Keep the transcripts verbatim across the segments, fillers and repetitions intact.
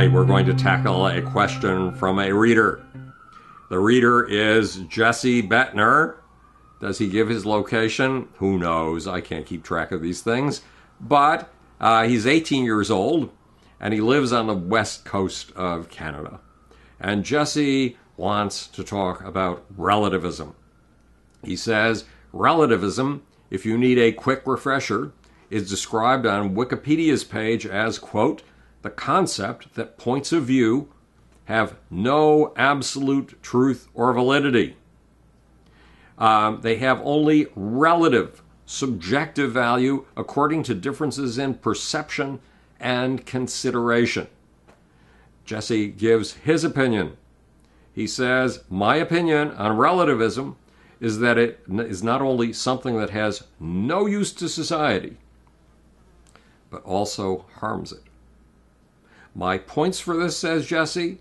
Tonight we're going to tackle a question from a reader. The reader is Jesse Betnar. Does he give his location? Who knows? I can't keep track of these things. But uh, he's eighteen years old, and he lives on the west coast of Canada. And Jesse wants to talk about relativism. He says, relativism, if you need a quick refresher, is described on Wikipedia's page as, quote, the concept that points of view have no absolute truth or validity. Um, they have only relative, subjective value according to differences in perception and consideration. Jesse gives his opinion. He says, my opinion on relativism is that it is not only something that has no use to society, but also harms it. My points for this, says Jesse,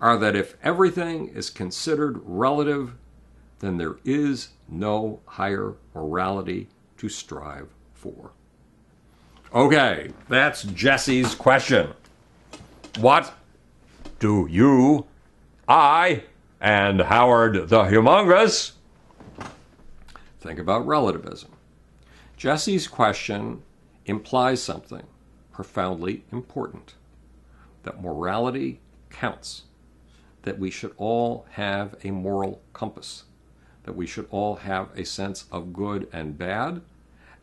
are that if everything is considered relative, then there is no higher morality to strive for. Okay, that's Jesse's question. What do you, I, and Howard the Humongous think about relativism? Jesse's question implies something profoundly important, that morality counts, that we should all have a moral compass, that we should all have a sense of good and bad,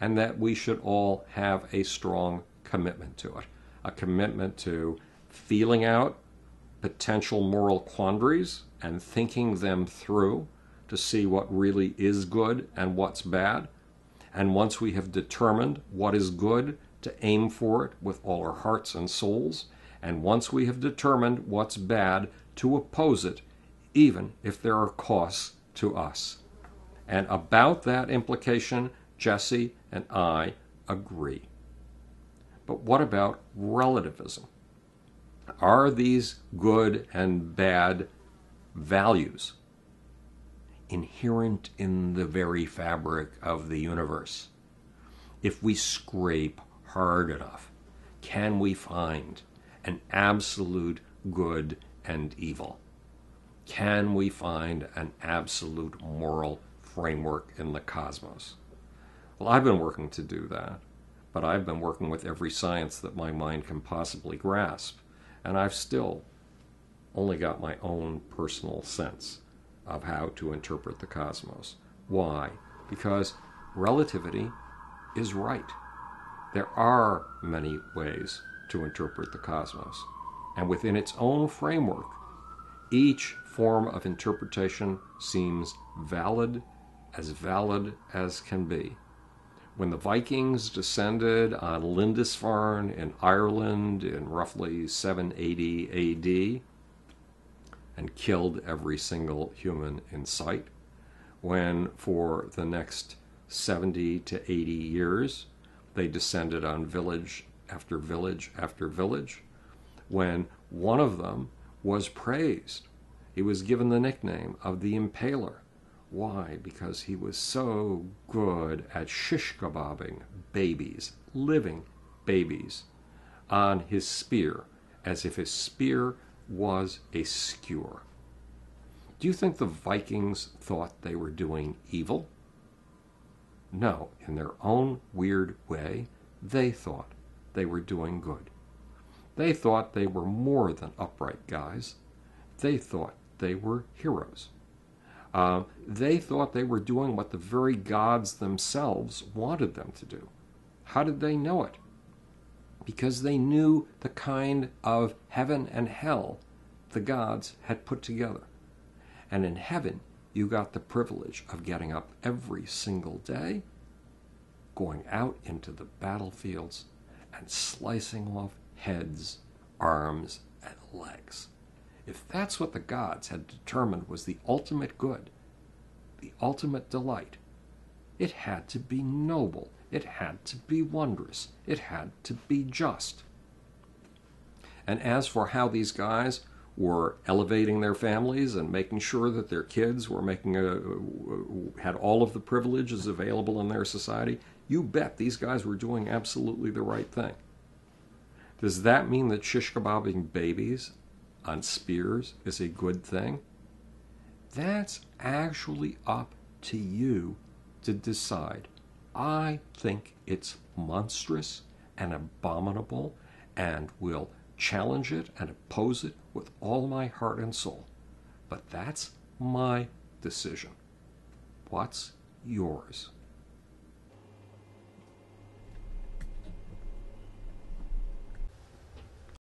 and that we should all have a strong commitment to it, a commitment to feeling out potential moral quandaries and thinking them through to see what really is good and what's bad. And once we have determined what is good, to aim for it with all our hearts and souls. And once we have determined what's bad, to oppose it, even if there are costs to us. And about that implication, Jesse and I agree. But what about relativism? Are these good and bad values inherent in the very fabric of the universe? If we scrape hard enough, can we find an absolute good and evil? Can we find an absolute moral framework in the cosmos? Well, I've been working to do that, but I've been working with every science that my mind can possibly grasp, and I've still only got my own personal sense of how to interpret the cosmos. Why? Because relativity is right. There are many ways to interpret the cosmos, and within its own framework, each form of interpretation seems valid, as valid as can be. When the Vikings descended on Lindisfarne in Ireland in roughly seven eighty A D and killed every single human in sight, when for the next seventy to eighty years they descended on village after village after village, when one of them was praised. He was given the nickname of the Impaler. Why? Because he was so good at shish kebabbing babies, living babies, on his spear, as if his spear was a skewer. Do you think the Vikings thought they were doing evil? No, in their own weird way, they thought they were doing good. They thought they were more than upright guys. They thought they were heroes. Uh, they thought they were doing what the very gods themselves wanted them to do. How did they know it? Because they knew the kind of heaven and hell the gods had put together. And in heaven, you got the privilege of getting up every single day, going out into the battlefields, and slicing off heads, arms, and legs. If that's what the gods had determined was the ultimate good, the ultimate delight, it had to be noble, it had to be wondrous, it had to be just. And as for how these guys were elevating their families and making sure that their kids were making a, had all of the privileges available in their society, you bet these guys were doing absolutely the right thing. Does that mean that shish kebabbing babies on spears is a good thing? That's actually up to you to decide. I think it's monstrous and abominable and will challenge it and oppose it with all my heart and soul. But that's my decision. What's yours?